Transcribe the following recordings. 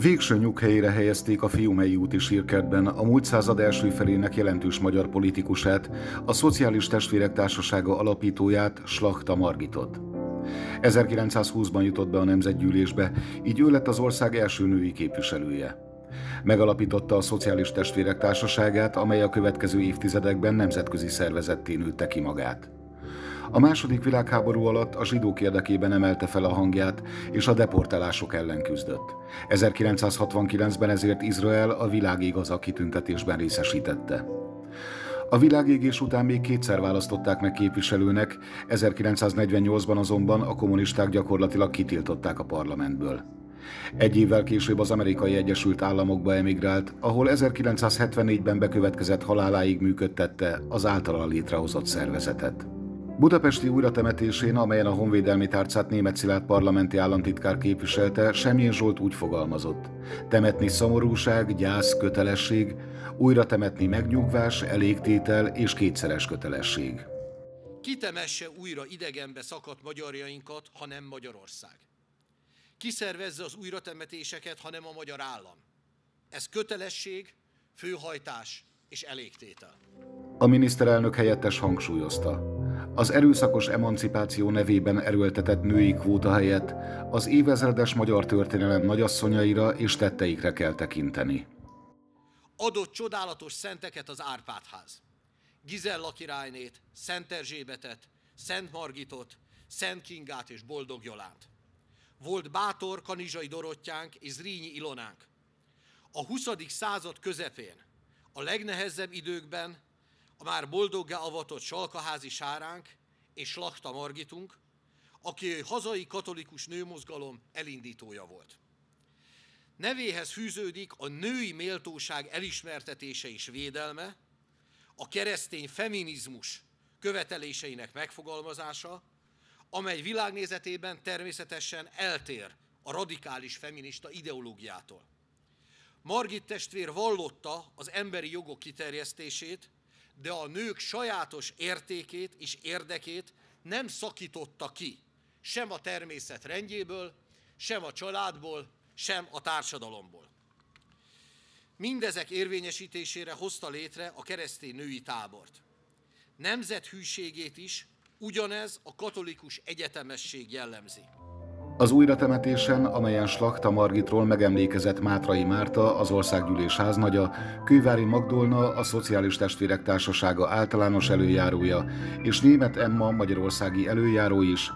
Végső nyughelyére helyezték a Fiumei úti sírkertben a múlt század első felének jelentős magyar politikusát, a Szociális Testvérek Társasága alapítóját, Slachta Margitot. 1920-ban jutott be a Nemzetgyűlésbe, így ő lett az ország első női képviselője. Megalapította a Szociális Testvérek Társaságát, amely a következő évtizedekben nemzetközi szervezetté nőtte ki magát. A II. Világháború alatt a zsidók érdekében emelte fel a hangját, és a deportálások ellen küzdött. 1969-ben ezért Izrael a világig a kitüntetésben részesítette. A világégés után még kétszer választották meg képviselőnek, 1948-ban azonban a kommunisták gyakorlatilag kitiltották a parlamentből. Egy évvel később az Amerikai Egyesült Államokba emigrált, ahol 1974-ben bekövetkezett haláláig működtette az általa létrehozott szervezetet. Budapesti újratemetésén, amelyen a honvédelmi tárcát Németh Szilárd parlamenti államtitkár képviselte, Semjén Zsolt úgy fogalmazott: temetni szomorúság, gyász, kötelesség, újra temetni megnyugvás, elégtétel és kétszeres kötelesség. Kitemesse újra idegenbe szakadt magyarjainkat, ha nem Magyarország. Kiszervezze az újratemetéseket, ha nem a magyar állam. Ez kötelesség, főhajtás és elégtétel. A miniszterelnök helyettes hangsúlyozta: az erőszakos emancipáció nevében erőltetett női kvóta helyett az évezredes magyar történelem nagyasszonyaira és tetteikre kell tekinteni. Adott csodálatos szenteket az Árpádház: Gizella királynét, Szent Erzsébetet, Szent Margitot, Szent Kingát és Boldog Jolánt. Volt bátor Kanizsai Dorottyánk és Zrínyi Ilonánk. A 20. század közepén, a legnehezebb időkben a már boldoggá avatott Salkaházi sáránk és Slachta Margitunk, aki a hazai katolikus nőmozgalom elindítója volt. Nevéhez fűződik a női méltóság elismertetése és védelme, a keresztény feminizmus követeléseinek megfogalmazása, amely világnézetében természetesen eltér a radikális feminista ideológiától. Margit testvér vallotta az emberi jogok kiterjesztését, de a nők sajátos értékét és érdekét nem szakította ki, sem a természet rendjéből, sem a családból, sem a társadalomból. Mindezek érvényesítésére hozta létre a keresztény női tábort. Nemzethűségét is ugyanez a katolikus egyetemesség jellemzi. Az újratemetésen, amelyen Slachta Margitról megemlékezett Mátrai Márta, az országgyűlés háznagya, Kővári Magdolna, a Szociális Testvérek Társasága általános előjárója, és Német Emma, magyarországi előjáró is,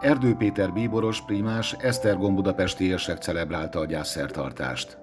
Erdő Péter bíboros, primás, Esztergom-budapesti érsek celebrálta a gyászszertartást.